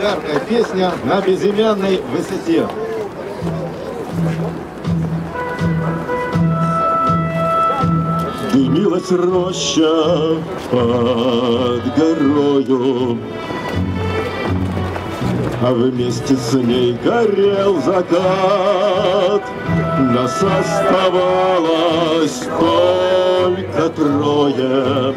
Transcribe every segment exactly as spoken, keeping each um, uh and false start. Популярная песня «На безымянной высоте». Дымилась роща под горою, а вместе с ней горел закат. Нас оставалось только трое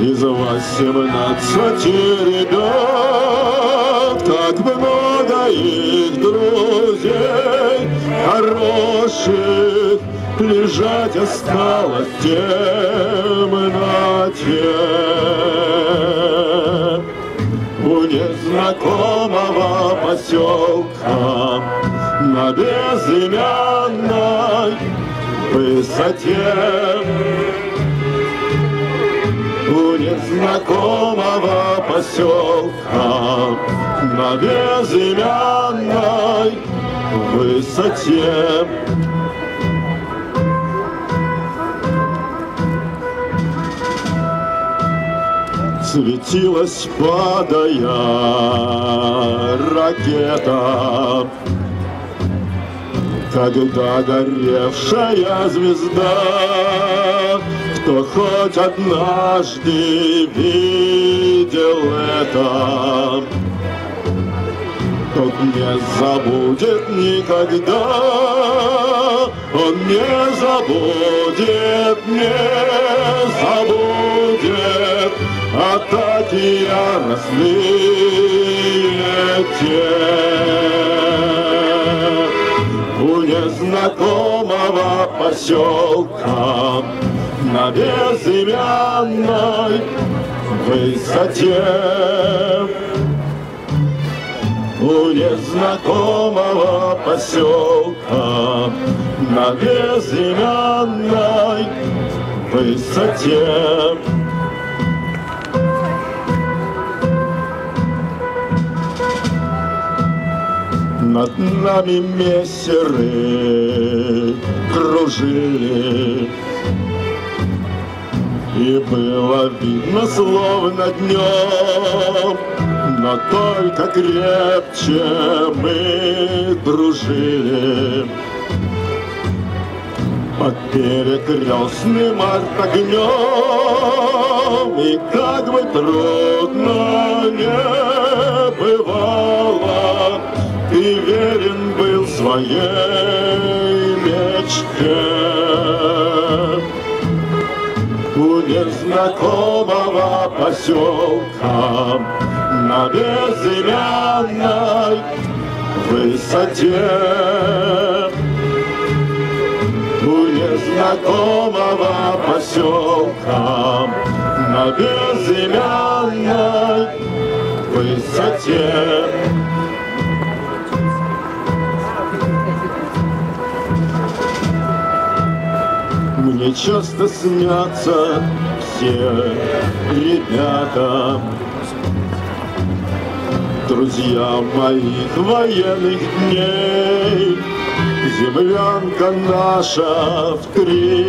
из восемнадцати ребят. Так много их друзей хороших лежать осталось в темноте у незнакомого поселка на безымянной высоте. У незнакомого поселка на безымянной высоте. Светилась, падая, ракета, когда горевшая звезда. Кто хоть однажды видел это, тот не забудет никогда, он не забудет, не забудет атаки яростные те. У незнакомого поселка на безымянной высоте. У незнакомого поселка на безымянной высоте. Над нами мессеры кружили, и было видно словно днем, но только крепче мы дружили. Под перекрестным артогнем, и как бы трудно не бывало, ты верен был своей мечте. У незнакомого поселка на безымянной высоте. У незнакомого поселка на безымянной высоте. Мне часто снятся все ребята, друзья моих военных дней. Землянка наша в три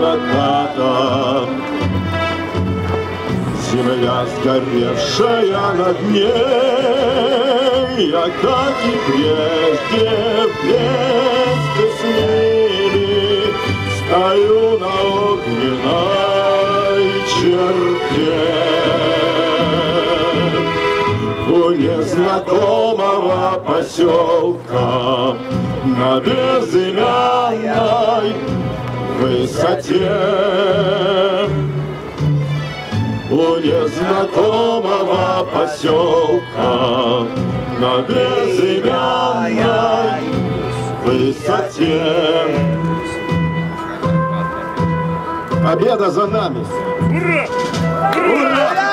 наката, земля сгоревшая над ней. Я, как и прежде, вместе с ними стою на огненной черте. У незнакомого поселка на безымянной высоте. У незнакомого поселка на безымянной высоте. Победа за нами! Ура! Ура!